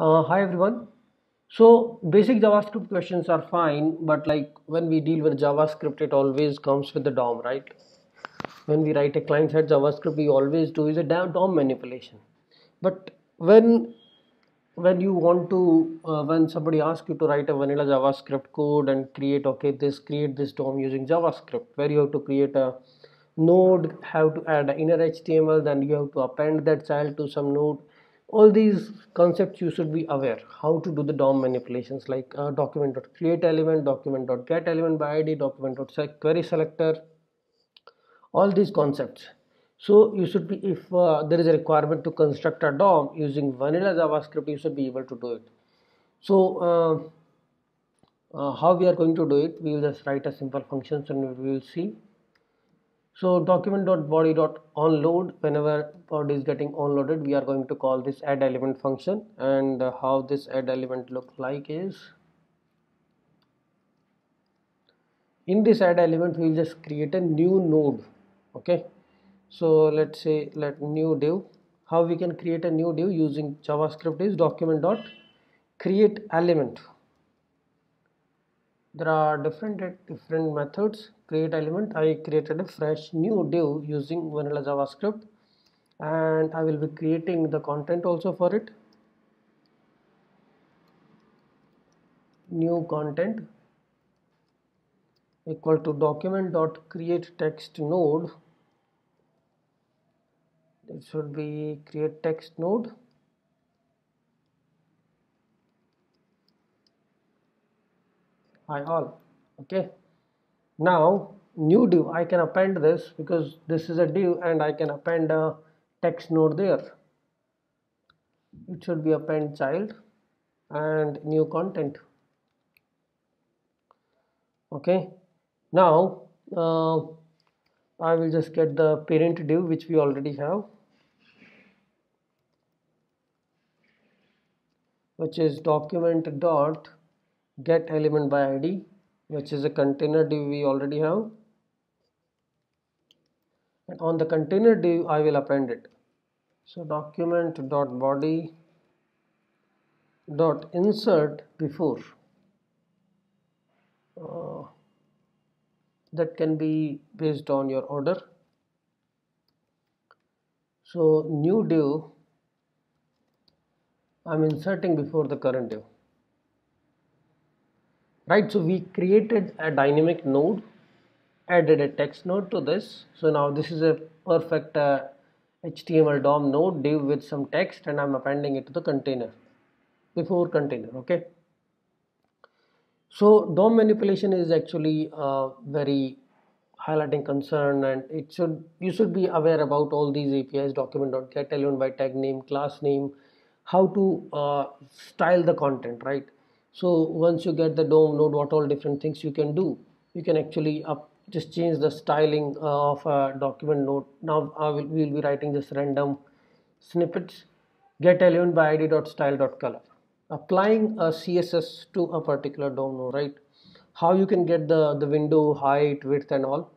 Hi everyone. So basic JavaScript questions are fine, but like when we deal with JavaScript, it always comes with the DOM, right? When we write a client-side JavaScript, we always do is a DOM manipulation. But when you want to when somebody asks you to write a vanilla JavaScript code and create this DOM using JavaScript, where you have to create a node, have to add an inner HTML, then you have to append that child to some node. All these concepts you should be aware how to do the DOM manipulations, like document.create element, document.get element by id, document.query selector, all these concepts. So you should be, if there is a requirement to construct a DOM using vanilla JavaScript, you should be able to do it. So how we are going to do it, we will just write a simple function and we will see. So document.body.onload, whenever body is getting onloaded, we are going to call this add element function. And how this add element looks like is, in this add element we will just create a new node. Okay, so let's say new div. How we can create a new div using JavaScript is document.create element. There are different methods. Create element, I created a fresh new div using vanilla JavaScript, and I will be creating the content also for it. New content equal to document.create text node. It should be create text node. Hi all. Okay, now new div, I can append this because this is a div and I can append a text node there. It should be append child and new content. Okay, now I will just get the parent div which we already have, which is document dot get element by id, which is a container div we already have, and on the container div I will append it. So document.body.insert before, that can be based on your order. So new div I'm inserting before the current div. Right, so we created a dynamic node, added a text node to this. So now this is a perfect HTML DOM node div with some text, and I'm appending it to the container, before container. Okay. So DOM manipulation is actually very highlighting concern, and it should, you should be aware about all these APIs: document.get element by tag name, class name, how to style the content, right? So once you get the DOM node, what all different things you can do. You can actually just change the styling of a document node. Now we will be writing just random snippets. Get element by id.style.color. Applying a CSS to a particular DOM node, right? How you can get the window height, width and all,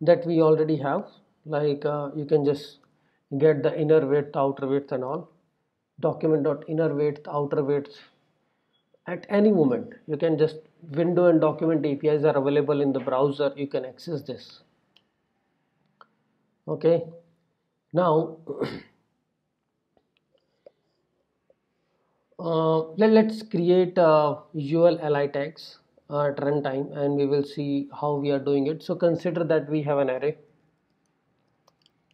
that we already have. Like you can just get the inner width, outer width and all. Document.inner width, outer width. At any moment, you can just, window and document APIs are available in the browser, you can access this. Okay, now let's create UL li tags at runtime, and we will see how we are doing it. So consider that we have an array,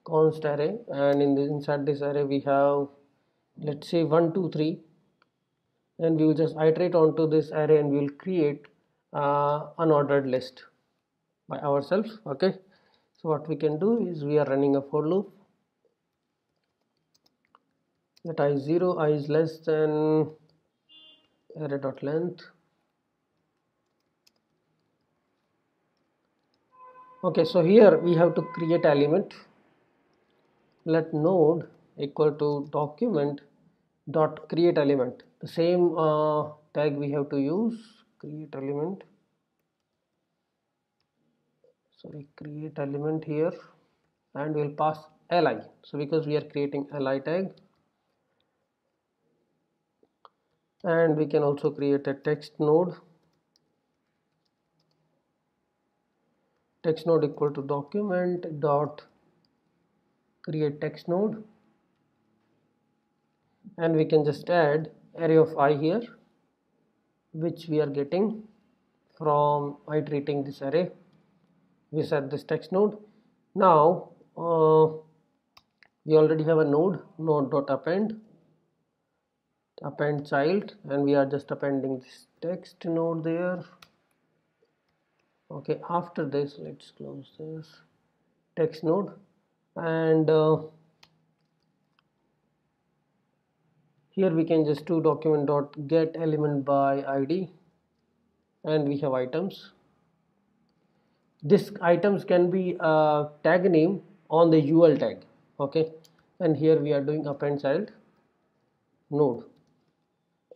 const array, and inside this array we have, let's say 1, 2, 3. And we will just iterate onto this array, and we will create an ordered list by ourselves. Okay, so what we can do is we are running a for loop. Let i0, I is less than array.length. Okay, so here we have to create element. Let node equal to document.create element. The same tag we have to use, create element. So we create element here, and we will pass li. So because we are creating li tag, and we can also create a text node. Text node equal to document dot create text node, and we can just add array of I here, which we are getting from iterating this array. We set this text node. Now we already have a node.append, append child, and we are just appending this text node there. Okay, after this let's close this text node, and here we can just do document dot get element by id, and we have items. This items can be a tag name on the ul tag, okay, and here we are doing append child node.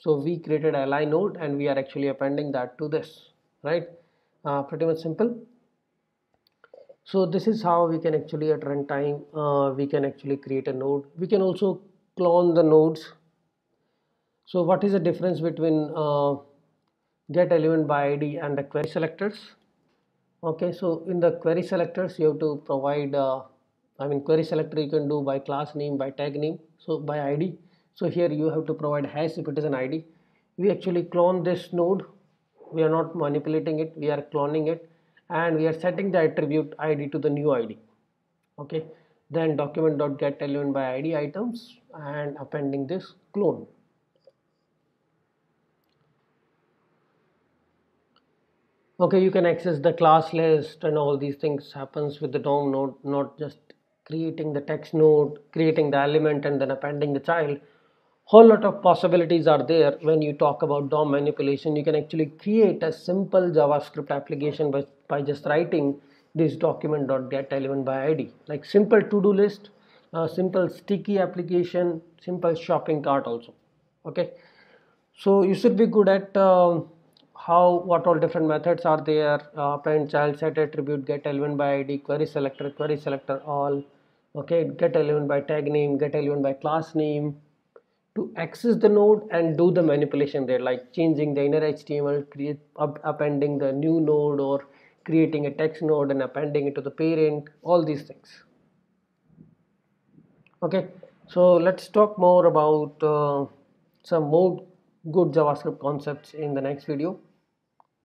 So we created a li node and we are actually appending that to this, right? Pretty much simple. So this is how we can actually at runtime we can actually create a node. We can also clone the nodes. So what is the difference between get element by id and the query selectors? Okay, so in the query selectors you have to provide query selector you can do by class name, by tag name, so by id. So here you have to provide hash if it is an id. We actually clone this node. We are not manipulating it, we are cloning it, and we are setting the attribute id to the new id. Okay, then document.get element by id items and appending this clone. Okay, you can access the class list and all these things happens with the DOM node, not just creating the text node, creating the element and then appending the child. Whole lot of possibilities are there when you talk about DOM manipulation. You can actually create a simple JavaScript application by just writing this document.get element by id, like simple to-do list, simple sticky application, simple shopping cart also. Okay, so you should be good at what all different methods are there: append child, set attribute, get element by id, query selector all. Okay, get element by tag name, get element by class name, to access the node and do the manipulation there, like changing the inner HTML, appending the new node, or creating a text node and appending it to the parent, all these things. Okay, so let's talk more about some more good JavaScript concepts in the next video.